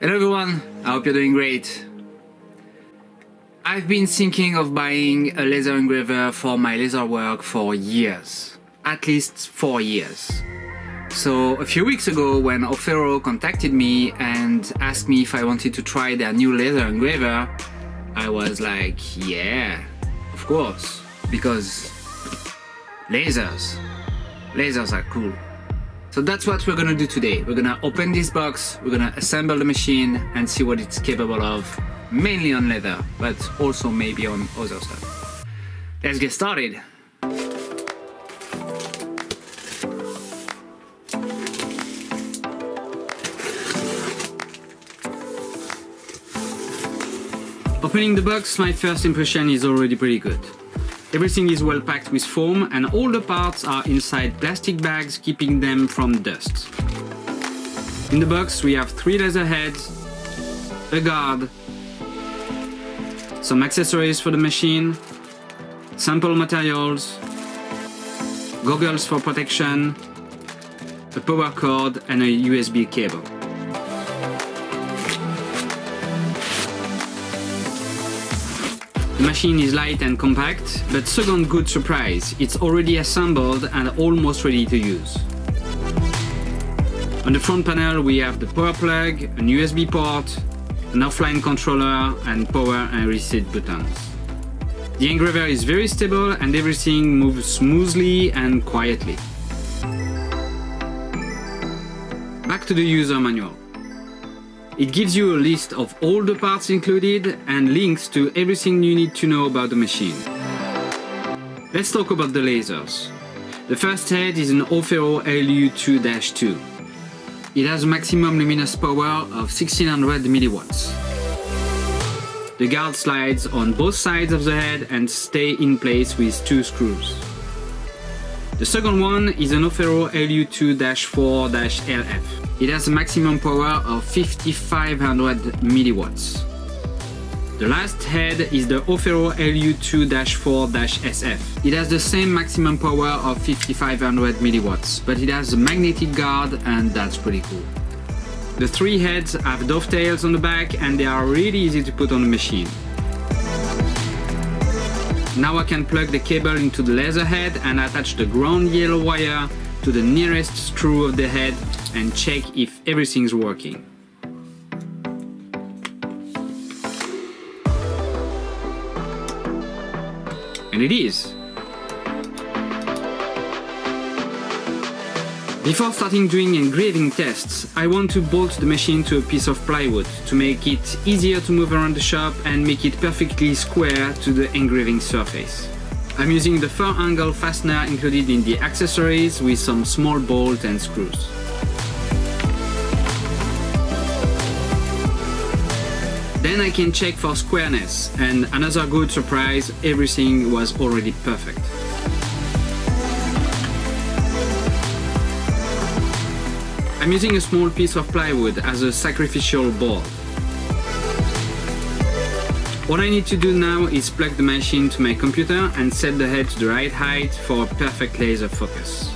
Hello everyone, I hope you're doing great. I've been thinking of buying a laser engraver for my laser work for years, at least 4 years. So a few weeks ago when Aufero contacted me and asked me if I wanted to try their new laser engraver, I was like, yeah, of course, because lasers are cool. So that's what we're gonna do today. We're gonna open this box, we're gonna assemble the machine and see what it's capable of, mainly on leather, but also maybe on other stuff. Let's get started. Opening the box, my first impression is already pretty good. Everything is well packed with foam and all the parts are inside plastic bags, keeping them from dust. In the box we have 3 laser heads, a guard, some accessories for the machine, sample materials, goggles for protection, a power cord and a USB cable. The machine is light and compact, but second good surprise, it's already assembled and almost ready to use. On the front panel we have the power plug, an USB port, an offline controller and power and reset buttons. The engraver is very stable and everything moves smoothly and quietly. Back to the user manual. It gives you a list of all the parts included and links to everything you need to know about the machine. Let's talk about the lasers. The first head is an Aufero LU2-2. It has a maximum luminous power of 1600 milliwatts. The guard slides on both sides of the head and stay in place with 2 screws. The second one is an Aufero LU2-4-LF. It has a maximum power of 5500 milliwatts. The last head is the Aufero LU2-4-SF. It has the same maximum power of 5500 milliwatts, but it has a magnetic guard and that's pretty cool. The 3 heads have dovetails on the back and they are really easy to put on the machine. Now I can plug the cable into the laser head and attach the ground yellow wire to the nearest screw of the head and check if everything's working. And it is! Before starting doing engraving tests, I want to bolt the machine to a piece of plywood to make it easier to move around the shop and make it perfectly square to the engraving surface. I'm using the fur angle fastener included in the accessories with some small bolts and screws. Then I can check for squareness and another good surprise, everything was already perfect. I'm using a small piece of plywood as a sacrificial board. All I need to do now is plug the machine to my computer and set the head to the right height for perfect laser focus.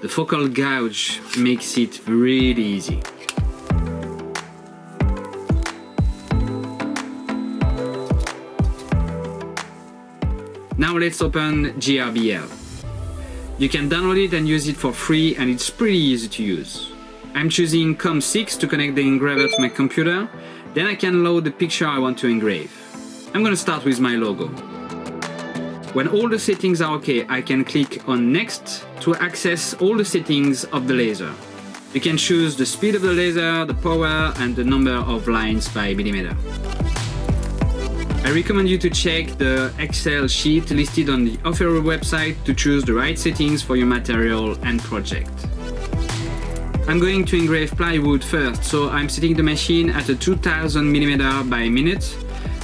The focal gouge makes it really easy. Now let's open GRBL. You can download it and use it for free and it's pretty easy to use. I'm choosing COM6 to connect the engraver to my computer, then I can load the picture I want to engrave. I'm gonna start with my logo. When all the settings are okay, I can click on Next to access all the settings of the laser. You can choose the speed of the laser, the power and the number of lines by millimeter. I recommend you to check the Excel sheet listed on the Aufero website to choose the right settings for your material and project. I'm going to engrave plywood first, so I'm setting the machine at a 2000 mm by minute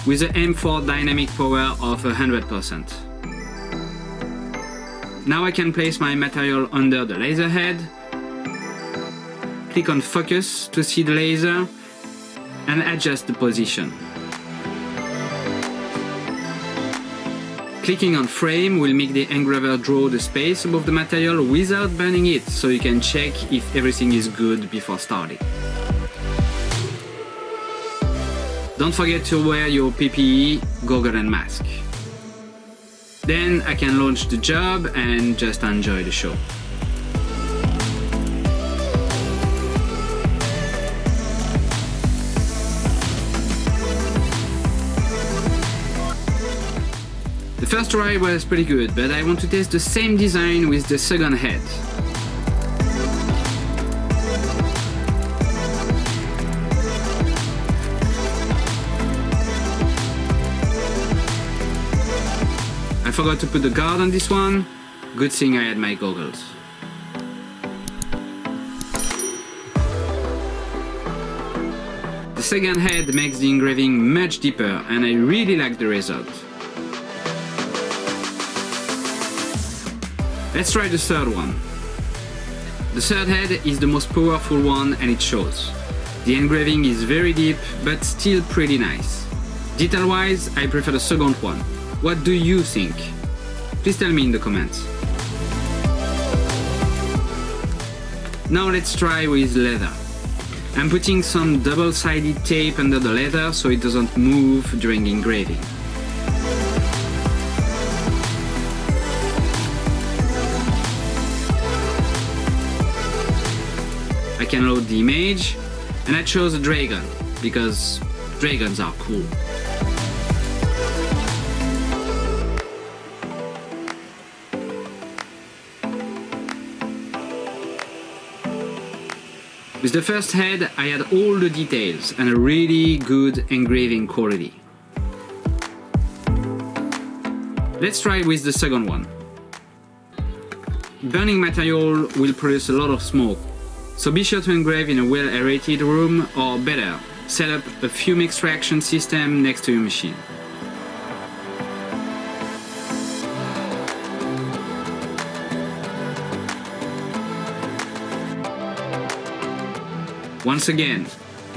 with an M4 dynamic power of 100%. Now I can place my material under the laser head Click on focus to see the laser and adjust the position. Clicking on frame will make the engraver draw the space above the material without burning it, so you can check if everything is good before starting. Don't forget to wear your PPE, goggle and mask. Then I can launch the job and just enjoy the show. The first try was pretty good, but I want to test the same design with the second head. I forgot to put the guard on this one. Good thing I had my goggles. The second head makes the engraving much deeper and I really like the result. Let's try the third one. The third head is the most powerful one and it shows. The engraving is very deep but still pretty nice. Detail wise, I prefer the second one. What do you think? Please tell me in the comments. Now let's try with leather. I'm putting some double-sided tape under the leather so it doesn't move during engraving. I can load the image and I chose a dragon because dragons are cool. With the first head I had all the details and a really good engraving quality. Let's try with the second one. Burning material will produce a lot of smoke. So be sure to engrave in a well-aerated room, or better, set up a fume extraction system next to your machine. Once again,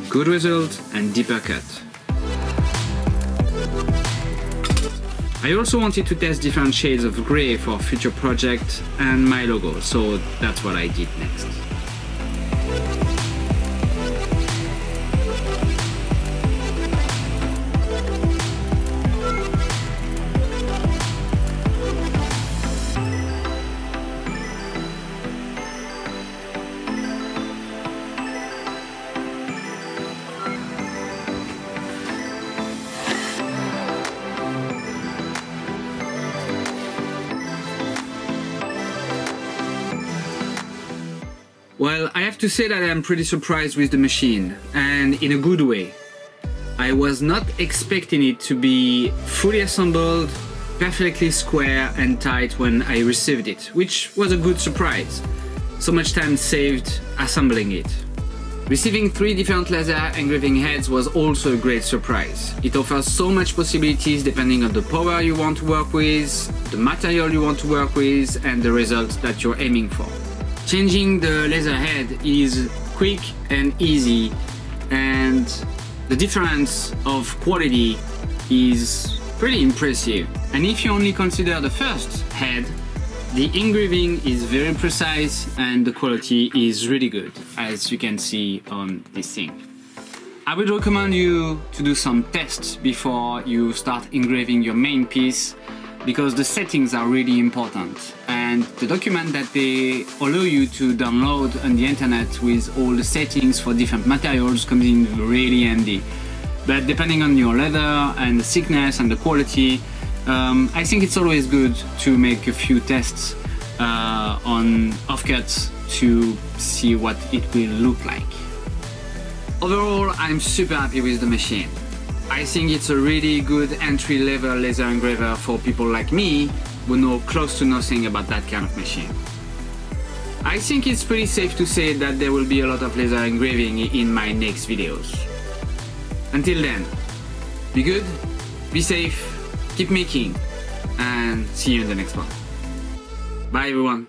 good result and deeper cut. I also wanted to test different shades of grey for future projects and my logo, so that's what I did next. Well, I have to say that I'm pretty surprised with the machine, and in a good way. I was not expecting it to be fully assembled, perfectly square and tight when I received it, which was a good surprise. So much time saved assembling it. Receiving 3 different laser engraving heads was also a great surprise. It offers so much possibilities depending on the power you want to work with, the material you want to work with, and the results that you're aiming for. Changing the laser head is quick and easy, and the difference of quality is pretty impressive. And if you only consider the first head, the engraving is very precise and the quality is really good, as you can see on this thing. I would recommend you to do some tests before you start engraving your main piece, because the settings are really important, and the document that they allow you to download on the internet with all the settings for different materials comes in really handy. But depending on your leather and the thickness and the quality, I think it's always good to make a few tests on offcuts to see what it will look like. Overall, I'm super happy with the machine. I think it's a really good entry-level laser engraver for people like me who know close to nothing about that kind of machine. I think it's pretty safe to say that there will be a lot of laser engraving in my next videos. Until then, be good, be safe, keep making, and see you in the next one. Bye everyone.